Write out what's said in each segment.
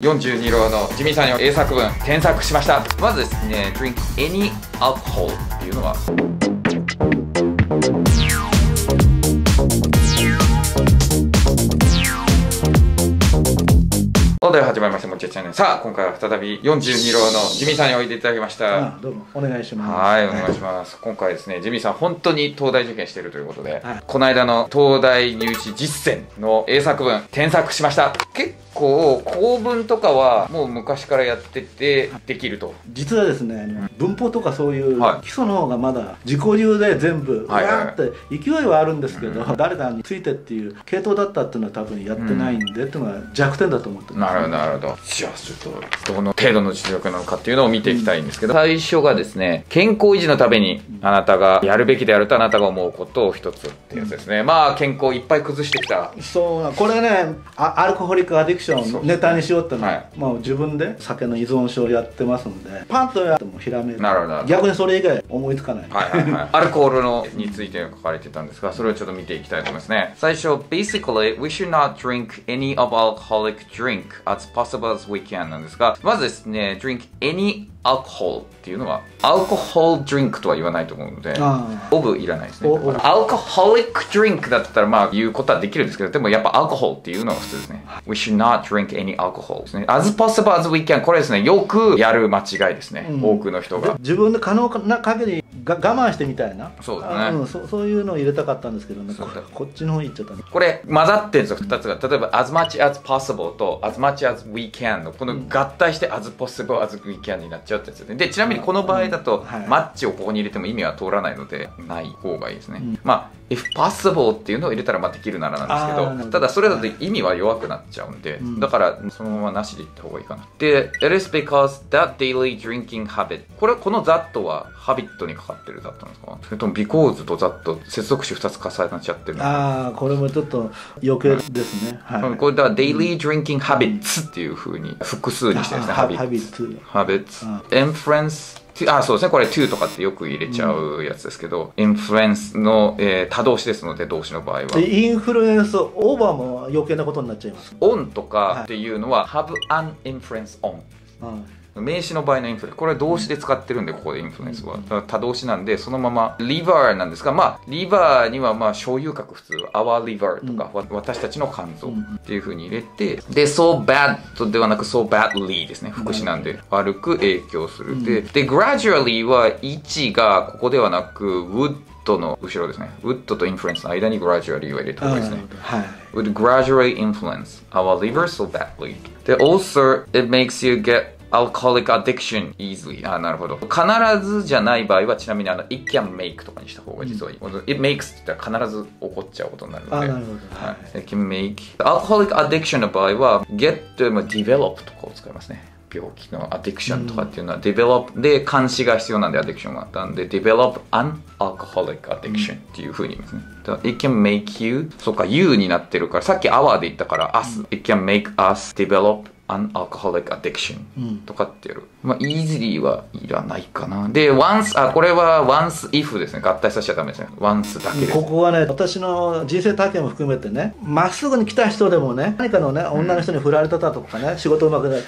42郎のジミーさんの英作文添削しました。まずですね、drink any alcohol っていうのはでは始まりましたもっちゃチャンネル。さあ今回は再び42郎のジミーさんにおいでいただきました。どうもお願いします。はい、お願いします。今回ですね、ジミーさん本当に東大受験しているということで、はい、この間の東大入試実践の英作文添削しました。結構構文とかはもう昔からやっててできると。実はですね、文法とかそういう基礎の方がまだ自己流で全部わーって勢いはあるんですけど、誰かについてっていう系統だったっていうのは多分やってないんで、っていうのは弱点だと思ってます。なるほど。じゃあちょっとどの程度の実力なのかっていうのを見ていきたいんですけど、最初がですね、健康維持のためにあなたがやるべきであるとあなたが思うことを一つっていうやつですね。まあ健康いっぱい崩してきた。そう、これね、アルコホリックアディクションネタにしようってのは、まあ自分で酒の依存症やってますんで、パンとやってもひらめる。なるほど。逆にそれ以外思いつかない。はいはい。アルコールのについて書かれてたんですが、それをちょっと見ていきたいと思いますね。最初 basically we should not drink any of alcoholic drink as possible as we can なんですが、まずですね、drink any alcohol っていうのはアルコホールドリンクとは言わないと思うので、オブいらないですね。アルコホリックドリンクだったらまあ言うことはできるんですけど、でもやっぱアルコホールっていうのが普通ですね。We should not drink any alcohol ですね。as possible as we can これですね、よくやる間違いですね。多くの人が自分の可能な限り我慢してみたいな。そうですね。そういうのを入れたかったんですけどね、こっちの方に行っちゃったね。これ混ざってるんですよ、2つが。例えば as much as possible と as much as we can のこの合体して as possible as we can になっちゃう。でちなみにこの場合だとマッチをここに入れても意味は通らないのでない方がいいですね。まあ if possible っていうのを入れたらまあできるならなんですけど、ただそれだと意味は弱くなっちゃうんで、だからそのままなしでいった方がいいかな。で It is because that daily drinking habit これはこの that はハビットにかかってるだったんですか、それとも because と that 接続詞2つ重なっちゃってる。ああ、これもちょっと余計ですね。これだから daily drinking habits っていうふうに複数にしてですね、ハビッツInfluence あ、そうですね、これ to とかってよく入れちゃうやつですけど、influence の、他動詞ですので、動詞の場合はインフルエンスオーバーも余計なことになっちゃいます。 on とかっていうのは、はい、have an influence on、うん、名詞の場合のインフルエンス、これは動詞で使ってるんで、ここでインフルエンスは、他動詞なんでそのまま liver なんですが、まあ liver にはまあ所有格、普通 our liver とか、私たちの肝臓っていう風に入れて、で so bad ではなく so badly ですね、副詞なんで悪く影響する。で gradually は位置がここではなく would の後ろですね。 would と influence の間に gradually は入れた方がいいですね。would gradually influence our liver so badly で also it makes you get alcoholic addiction easily あ、なるほど。必ずじゃない場合は、ちなみにit can make とかにした方が実はいい。it makes って言ったら必ず起こっちゃうことになるので、it can make alcoholic addiction の場合は get develop とかを使いますね。病気のアディクションとかっていうのは develop で監視が必要なんでアディクションがあったんで develop an alcoholic addiction っていうふうに言いますね。It can make you そうか you になってるから、さっき our で言ったから us it can make us develop an alcoholic addiction とかってやる。まあ easily はいらないかな。で once あ、これは once if ですね。合体させちゃダメですね。once だけです。ここはね、私の人生体験も含めてね、まっすぐに来た人でもね、何かのね、女の人に振られたとかね、仕事うまくない、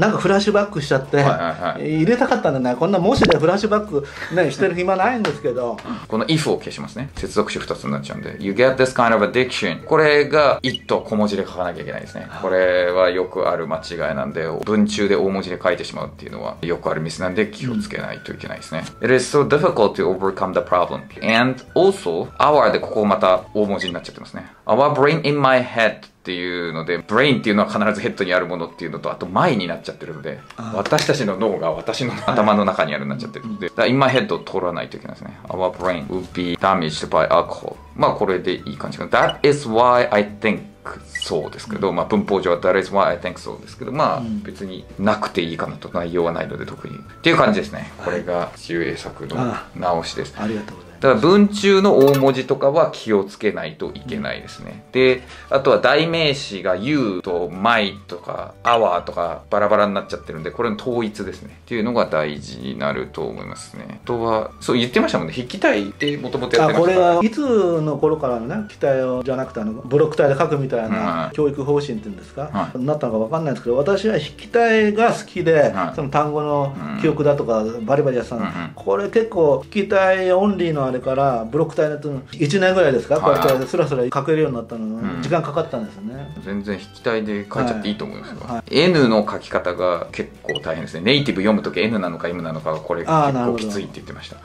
なんかフラッシュバックしちゃって入れたかったんだね。こんなもしでフラッシュバックねしてる暇ないんですけど、この if を消しますね。接続詞2つになっちゃうんで you get this kind of addiction これが it と小文字で書かなきゃいけないですね。これはよくある間違いなんで、文中で大文字で書いてしまうっていうのはよくあるミスなんで気をつけないといけないですね。It is so difficult to overcome the problem and also our でここまた大文字になっちゃってますね。Our brain in my headっていうので、ブレインっていうのは必ずヘッドにあるものっていうのと、あと前になっちゃってるので、私たちの脳が私の頭の中にあるようになっちゃってるので、今ヘッドを取らないといけないですね。Our brain would be damaged by alcohol まあこれでいい感じかな。That is why I think そうですけど、まあ文法上は That is why I think そうですけど、まあ別になくていいかなと、内容はないので特にっていう感じですね。これが英作の直しです。ありがとうございます。だから文中の大文字とかは気をつけないといけないですね。で、あとは代名詞が you と my とか our とかバラバラになっちゃってるんで、これの統一ですねっていうのが大事になると思いますね。あとはそう言ってましたもんね、筆記体ってもともとやってましたから。これはいつの頃からのね、筆記体をじゃなくてブロック体で書くみたいな教育方針っていうんですか、はい、なったのか分かんないんですけど、私は筆記体が好きで、はい、その単語の記憶だとかバリバリやってたの、うん、これ結構筆記体オンリーのあれからブロック体の1年ぐらいですか、こうやってスラスラ書けるようになったの、時間かかったんですよね。全然筆記体で書いちゃっていいと思いますよ、はいはい、N の書き方が結構大変ですね。ネイティブ読むとき N なのか M なのかがこれ結構きついって言ってました。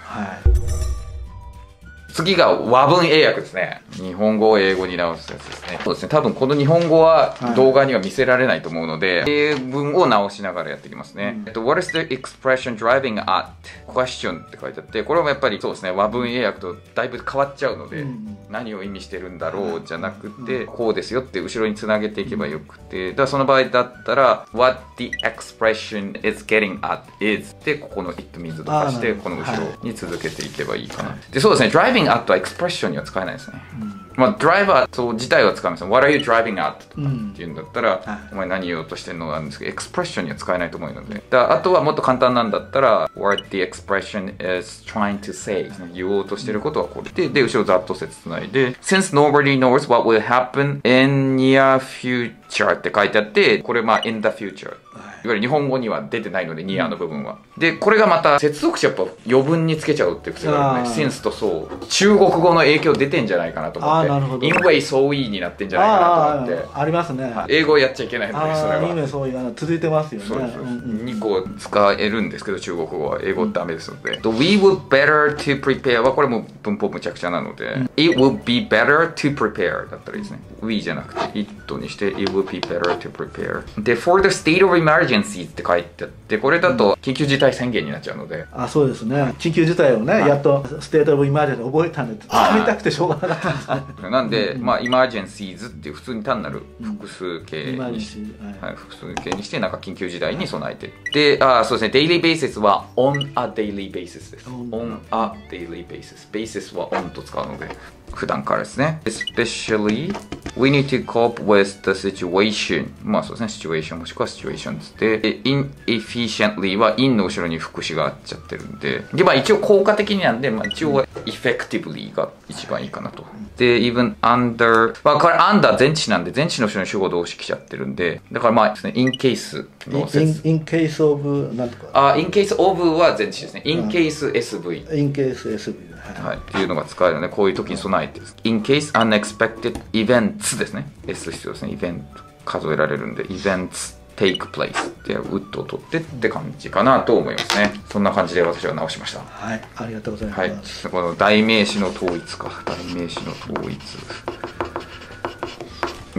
次が和文英訳ですね。日本語を英語に直すやつですね。そうですね。多分この日本語は動画には見せられないと思うので、はい、英文を直しながらやっていきますね。What is the expression driving at question って書いてあって、これもやっぱりそうですね、和文英訳とだいぶ変わっちゃうので、うん、何を意味してるんだろうじゃなくて、うん、こうですよって後ろにつなげていけばよくて、だからその場合だったら、What the expression is getting at is で、ここの it 水とかして、この後ろに続けていけばいいかな。はい、で、そうですね、driving at はエクスプレッションには使えないですね。まあ、ドライバー自体は使います。What are you driving at? とかっていうんだったら、お前何言おうとしてるのなんですけど、エクスプレッションには使えないと思うので。あとはもっと簡単なんだったら、What the expression is trying to say? 言おうとしてることはこれで、で、後ろざっと説つないで、Since nobody knows what will happen in near future って書いてあって、これまあ in the future。いわゆる日本語には出てないので、ニアの部分は。で、これがまた接続詞やっぱ余分につけちゃうっていう癖があるので、センスとそう、中国語の影響出てんじゃないかなと思って、インウェイソーイになってんじゃないかなと思って、ありますね。英語やっちゃいけないので、それは。インウェイソーイが続いてますよね。そうです。2個使えるんですけど、中国語は英語ダメですので。We would better to prepare はこれも文法むちゃくちゃなので、It would be better to prepare だったらいいですね。We じゃなくて It にして、It would be better to prepare。で、for the state of emergencyって書いてあって、これだと緊急事態宣言になっちゃうので、あ、そうですね、緊急事態をね、やっとステートオブイマージェンシー覚えたんで、使いたくてしょうがなかったんですね。なんでまあイマージェンシーズって普通に単なる複数形にして、複数形にして、なんか緊急事態に備えて、で、あ、そうですね、デイリーベーシスは on a daily basis です。 on a daily basis、 ベーシスは on と使うので普段からですね。 especially we need to cope with the situation、 まあそうですね、シチュエーションもしくはシチュエーションつって、 inefficiently は in の後ろに副詞があっちゃってるんで、で、まあ一応効果的になんで、まあ一応は effectively が一番いいかなと。で、even under、 まあこれ under 前置詞なんで、前置の後ろに主語動詞来ちゃってるんで、だからまあですね、 in case の説、 in case of なんとか、あ、 in case of は前置詞ですね。 in case sv、 in case sv、 はい、っていうのが使えるので、こういう時に備えて、 in case unexpected events ですね。 S 必要ですね。イベント数えられるんで、 events take place でウッドを取ってって感じかなと思いますね。そんな感じで私は直しました。はい、ありがとうございます。はい、この代名詞の統一か、代名詞の統一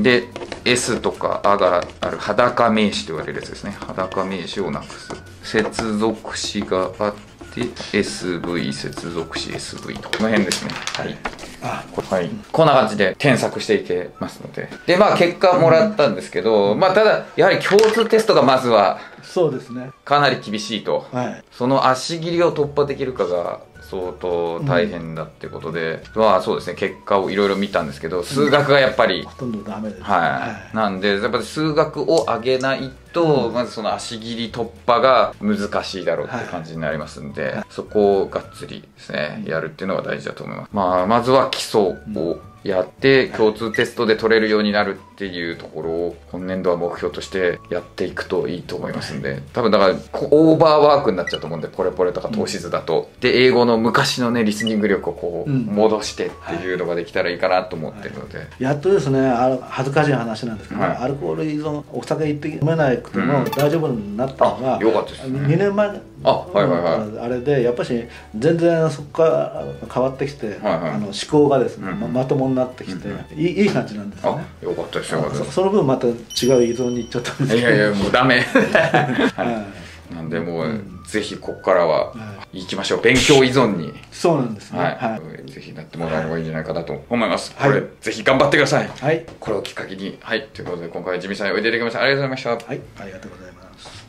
で S とか「あ」がある裸名詞と言われるやつですね。裸名詞をなくす、接続詞があってで SV、 接続詞 SV とこの辺ですね。はい、あ、はい、こんな感じで添削していけますので。で、まあ結果もらったんですけど、まあただやはり共通テストがまずはそうですね、かなり厳しいと、はい、その足切りを突破できるかが相当大変だってことで、うん、まあそうですね、結果をいろいろ見たんですけど、数学がやっぱり、うん、ほとんどダメです、ね、はい、なんでやっぱり数学を上げないと、うん、まずその足切り突破が難しいだろうって感じになりますんで、はい、そこをがっつりですね、やるっていうのが大事だと思います。まあまずは基礎を、うん、やって共通テストで取れるようになるっていうところを今年度は目標としてやっていくといいと思いますんで、多分だからオーバーワークになっちゃうと思うんで、ポレポレとか投資図だと、うん、で英語の昔のねリスニング力をこう戻してっていうのができたらいいかなと思ってるので、うん、はい、やっとですね、恥ずかしい話なんですけど、はい、アルコール依存、お酒飲めなくても大丈夫になったのが、うん、よかったですね。2年前あれでやっぱし全然そこから変わってきて、思考がですね、まともになってきて、いい感じなんですね。よかったですよ。その分また違う依存にいっちゃったんですけど、いやいや、もうダメなんで、もうぜひここからは行きましょう、勉強依存に。そうなんですね。ぜひなってもらうのがいいんじゃないかなと思います。これぜひ頑張ってください。これをきっかけに。はい、ということで今回はジミーさんにおいでいただきましてありがとうございました。はい、ありがとうございます。